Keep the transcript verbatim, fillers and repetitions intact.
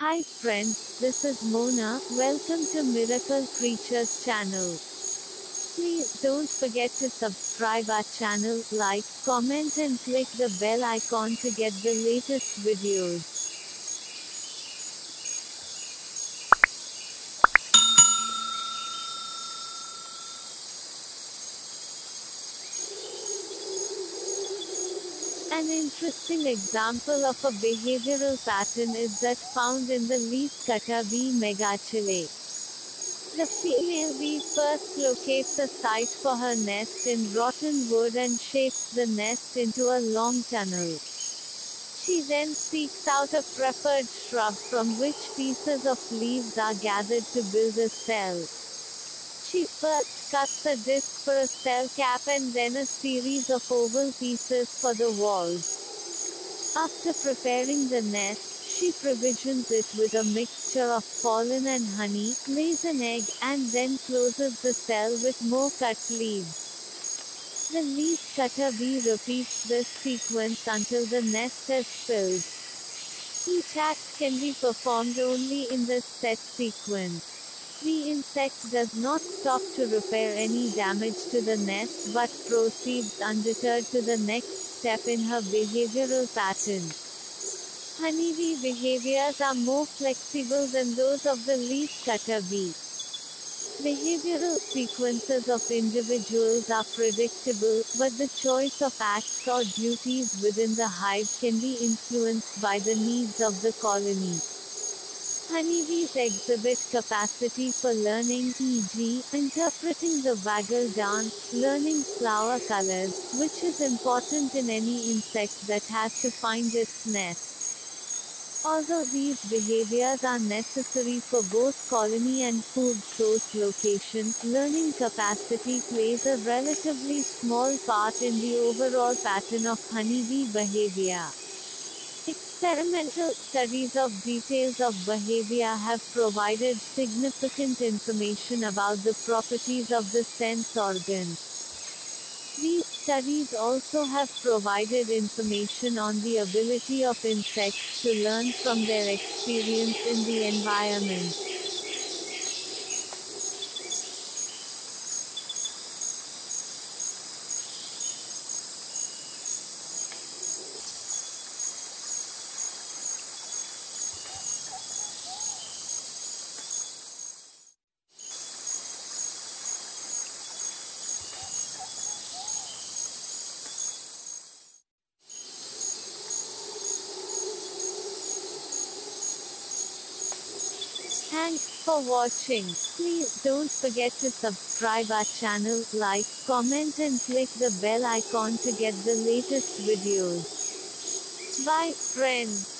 Hi friends, this is Mona. Welcome to Miracle Creatures channel. Please don't forget to subscribe our channel, like, comment and click the bell icon to get the latest videos. An interesting example of a behavioral pattern is that found in the leaf cutter bee Megachile. The female bee first locates a site for her nest in rotten wood and shapes the nest into a long tunnel. She then seeks out a preferred shrub from which pieces of leaves are gathered to build a cell. She first cuts a disc for a cell cap and then a series of oval pieces for the walls. After preparing the nest, she provisions it with a mixture of pollen and honey, lays an egg, and then closes the cell with more cut leaves. The leaf cutter bee repeats this sequence until the nest is filled. Each act can be performed only in the set sequence. The insect does not stop to repair any damage to the nest but proceeds undeterred to the next step in her behavioral pattern. Honeybee behaviors are more flexible than those of the leaf cutter bee. Behavioral sequences of individuals are predictable, but the choice of acts or duties within the hive can be influenced by the needs of the colony. Honeybees exhibit capacity for learning, for example, interpreting the waggle dance, learning flower colors, which is important in any insect that has to find its nest. Although these behaviors are necessary for both colony and food source location, learning capacity plays a relatively small part in the overall pattern of honeybee behavior. Experimental studies of details of behavior have provided significant information about the properties of the sense organs. These studies also have provided information on the ability of insects to learn from their experience in the environment. Thanks for watching. Please don't forget to subscribe our channel, like, comment and click the bell icon to get the latest videos. Bye friends.